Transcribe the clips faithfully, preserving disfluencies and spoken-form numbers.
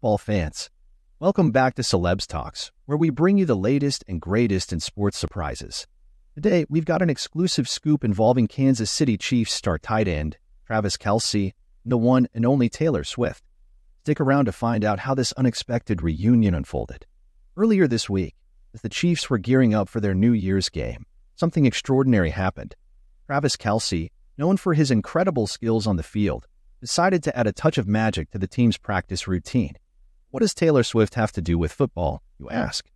football fans. Welcome back to Celebs Talks, where we bring you the latest and greatest in sports surprises. Today, we've got an exclusive scoop involving Kansas City Chiefs star tight end, Travis Kelce, and the one and only Taylor Swift. Stick around to find out how this unexpected reunion unfolded. Earlier this week, as the Chiefs were gearing up for their New Year's game, something extraordinary happened. Travis Kelce, known for his incredible skills on the field, decided to add a touch of magic to the team's practice routine. What does Taylor Swift have to do with football, you ask?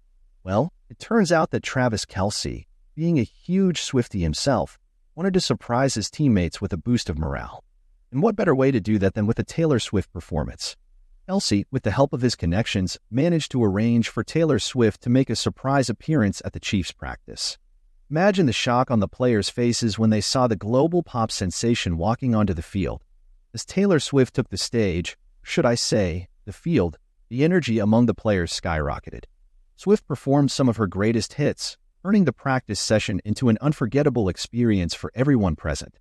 Well, it turns out that Travis Kelce, being a huge Swiftie himself, wanted to surprise his teammates with a boost of morale. And what better way to do that than with a Taylor Swift performance? Kelce, with the help of his connections, managed to arrange for Taylor Swift to make a surprise appearance at the Chiefs' practice. Imagine the shock on the players' faces when they saw the global pop sensation walking onto the field. As Taylor Swift took the stage, should I say, the field, the energy among the players skyrocketed. Swift performed some of her greatest hits, turning the practice session into an unforgettable experience for everyone present.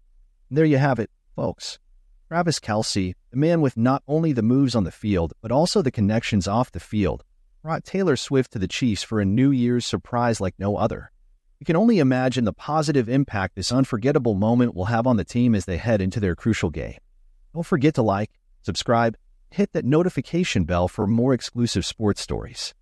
And there you have it, folks. Travis Kelce, the man with not only the moves on the field, but also the connections off the field, brought Taylor Swift to the Chiefs for a New Year's surprise like no other. You can only imagine the positive impact this unforgettable moment will have on the team as they head into their crucial game. Don't forget to like, subscribe, hit that notification bell for more exclusive sports stories.